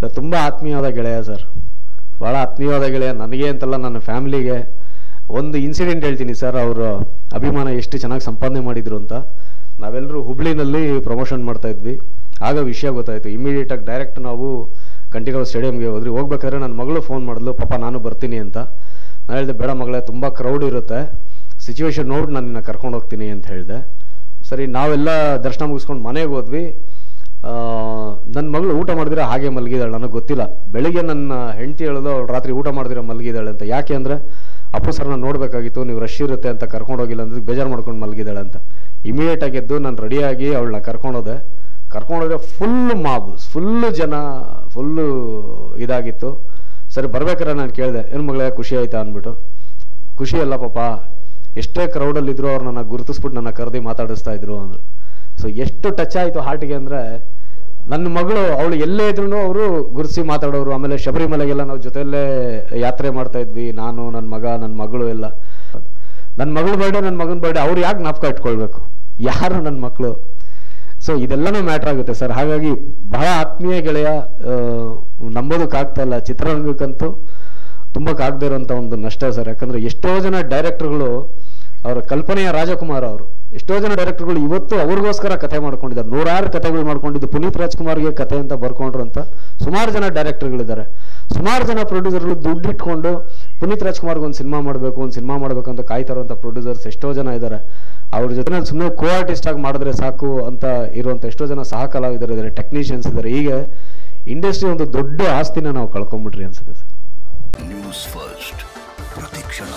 Sir ತುಂಬ ಆತ್ಮೀಯವಾದ ಗೆಳೆಯ ಸರ್, ಭಾಳ ಆತ್ಮೀಯವಾದ ಗೆಳೆಯ ನನಗೆ ಅಂತಲ್ಲ ನನ್ನ ಫ್ಯಾಮಿಲಿಗೆ. ಒಂದು ಇನ್ಸಿಡೆಂಟ್ ಹೇಳ್ತೀನಿ ಸರ್, ಅವರು ಅಭಿಮಾನ ಎಷ್ಟು ಚೆನ್ನಾಗಿ ಸಂಪಾದನೆ ಮಾಡಿದರು ಅಂತ. ನಾವೆಲ್ಲರೂ ಹುಬ್ಳಿನಲ್ಲಿ ಪ್ರಮೋಷನ್ ಮಾಡ್ತಾಯಿದ್ವಿ, ಆಗ ವಿಷಯ ಗೊತ್ತಾಯಿತು. ಇಮ್ಮಿಡಿಯೇಟಾಗಿ ಡೈರೆಕ್ಟ್ ನಾವು ಕಂಠೀರವ ಸ್ಟೇಡಿಯಮ್ಗೆ ಹೋದ್ರಿ. ಹೋಗ್ಬೇಕಾದ್ರೆ ನನ್ನ ಮಗಳು ಫೋನ್ ಮಾಡಿದ್ಲು, ಪಾಪ ನಾನು ಬರ್ತೀನಿ ಅಂತ. ನಾನು ಹೇಳಿದೆ ಬೇಡ ಮಗಳೇ, ತುಂಬ ಕ್ರೌಡ್ ಇರುತ್ತೆ, ಸಿಚುವೇಶನ್ ನೋಡಿ ನಾನು ನಿನ್ನ ಕರ್ಕೊಂಡು ಹೋಗ್ತೀನಿ ಅಂತ ಹೇಳಿದೆ. ಸರಿ, ನಾವೆಲ್ಲ ದರ್ಶನ ಮುಗಿಸ್ಕೊಂಡು ಮನೆಗೆ ಹೋದ್ವಿ. ನನ್ನ ಮಗಳು ಊಟ ಮಾಡಿದ್ರೆ ಹಾಗೆ ಮಲಗಿದ್ದಾಳೆ, ನನಗೆ ಗೊತ್ತಿಲ್ಲ. ಬೆಳಿಗ್ಗೆ ನನ್ನ ಹೆಂಡತಿ ಹೇಳಿದ್ರು ಅವಳು ರಾತ್ರಿ ಊಟ ಮಾಡಿದ್ರೆ ಮಲಗಿದ್ದಾಳೆ ಅಂತ. ಯಾಕೆ ಅಂದರೆ ಅಪ್ಪು ಸರ್ನ ನೋಡಬೇಕಾಗಿತ್ತು, ನೀವು ರಶ್ ಇರುತ್ತೆ ಅಂತ ಕರ್ಕೊಂಡೋಗಿಲ್ಲ ಅಂದ್ರೆ ಬೇಜಾರು ಮಾಡ್ಕೊಂಡು ಮಲಗಿದ್ದಾಳೆ ಅಂತ. ಇಮಿಡಿಯೇಟಾಗಿ ಎದ್ದು ನಾನು ರೆಡಿಯಾಗಿ ಅವಳನ್ನ ಕರ್ಕೊಂಡೋದೆ. ಕರ್ಕೊಂಡೋದ್ರೆ ಫುಲ್ಲು ಮಾಬು, ಫುಲ್ಲು ಜನ, ಫುಲ್ಲು ಇದಾಗಿತ್ತು. ಸರಿ, ಬರ್ಬೇಕಾರೆ ನಾನು ಕೇಳಿದೆ, ಏನು ಮಗಳೇ ಖುಷಿ ಆಯಿತಾ ಅಂದ್ಬಿಟ್ಟು. ಖುಷಿ ಅಲ್ಲ ಪಾಪ, ಎಷ್ಟೇ ಕ್ರೌಡಲ್ಲಿದ್ದರೂ ಅವ್ರು ನನ್ನ ಗುರುತಿಸ್ಬಿಟ್ಟು ನನ್ನ ಕರೆದು ಮಾತಾಡಿಸ್ತಾ ಇದ್ರು ಅಂದರು. ಸೊ ಎಷ್ಟು ಟಚ್ ಆಯಿತು ಹಾರ್ಟಿಗೆ ಅಂದರೆ, ನನ್ನ ಮಗಳು ಅವಳು ಎಲ್ಲೇ ಇದ್ರೂ ಅವರು ಗುರುತಿಸಿ ಮಾತಾಡೋರು. ಆಮೇಲೆ ಶಬರಿಮಲೆಗೆಲ್ಲ ನಾವು ಜೊತೆಯಲ್ಲೇ ಯಾತ್ರೆ ಮಾಡ್ತಾಯಿದ್ವಿ, ನಾನು, ನನ್ನ ಮಗ, ನನ್ನ ಮಗಳು ಎಲ್ಲ. ನನ್ನ ಮಗಳ ಬರ್ಡೆ, ನನ್ನ ಮಗನ ಬರ್ಡೆ, ಅವ್ರು ಯಾಕೆ ಜ್ಞಾಪಕ ಇಟ್ಕೊಳ್ಬೇಕು, ಯಾರು ನನ್ನ ಮಕ್ಕಳು. ಸೊ ಇದೆಲ್ಲನೂ ಮ್ಯಾಟ್ರ್ ಆಗುತ್ತೆ ಸರ್. ಹಾಗಾಗಿ ಬಹಳ ಆತ್ಮೀಯ ಗೆಳೆಯ, ನಂಬೋದಕ್ಕಾಗ್ತಾ ಇಲ್ಲ. ಚಿತ್ರರಂಗಕ್ಕಂತೂ ತುಂಬಕ್ಕಾಗದೇ ಇರೋಂಥ ಒಂದು ನಷ್ಟ ಸರ್. ಯಾಕಂದರೆ ಎಷ್ಟೋ ಜನ ಡೈರೆಕ್ಟ್ರುಗಳು, ಅವರ ಕಲ್ಪನೆಯ ರಾಜಕುಮಾರ್ ಅವರು, ಎಷ್ಟೋ ಜನ ಡೈರೆಕ್ಟ್ರುಗಳು ಇವತ್ತು ಅವ್ರಿಗೋಸ್ಕರ ಕಥೆ ಮಾಡ್ಕೊಂಡಿದ್ದಾರೆ. ನೂರಾರು ಕಥೆಗಳು ಮಾಡ್ಕೊಂಡಿದ್ದು. ಪುನೀತ್ ರಾಜ್ಕುಮಾರ್ಗೆ ಕಥೆ ಅಂತ ಬರ್ಕೊಂಡ್ರು ಅಂತ ಸುಮಾರು ಜನ ಡೈರೆಕ್ಟ್ರುಗಳಿದ್ದಾರೆ. ಸುಮಾರು ಜನ ಪ್ರೊಡ್ಯೂಸರ್ಗಳು ದುಡ್ಡು ಇಟ್ಕೊಂಡು ಪುನೀತ್ ರಾಜ್ಕುಮಾರ್ಗೆ ಒಂದು ಸಿನಿಮಾ ಮಾಡಬೇಕು, ಒಂದು ಸಿನಿಮಾ ಮಾಡಬೇಕಂತ ಕಾಯ್ತಾರೋಂಥ ಪ್ರೊಡ್ಯೂಸರ್ಸ್ ಎಷ್ಟೋ ಜನ ಇದ್ದಾರೆ. ಅವ್ರ ಜೊತೆ ನಾನು ಸುಮ್ಮನೆ ಕೋ ಆರ್ಟಿಸ್ಟ್ ಆಗಿ ಮಾಡಿದ್ರೆ ಸಾಕು ಅಂತ ಇರುವಂಥ ಎಷ್ಟೋ ಜನ ಸಹ ಕಲಾವಿದರು ಇದ್ದಾರೆ, ಟೆಕ್ನಿಷಿಯನ್ಸ್ ಇದ್ದಾರೆ. ಈಗ ಇಂಡಸ್ಟ್ರಿ ಒಂದು ದೊಡ್ಡ ಆಸ್ತಿನ ನಾವು ಕಳ್ಕೊಂಬಿಟ್ರಿ ಅನ್ಸುತ್ತೆ ಸರ್. ನ್ಯೂಸ್ ಫಸ್ಟ್ ಪ್ರತಿಕ್ಷಣ.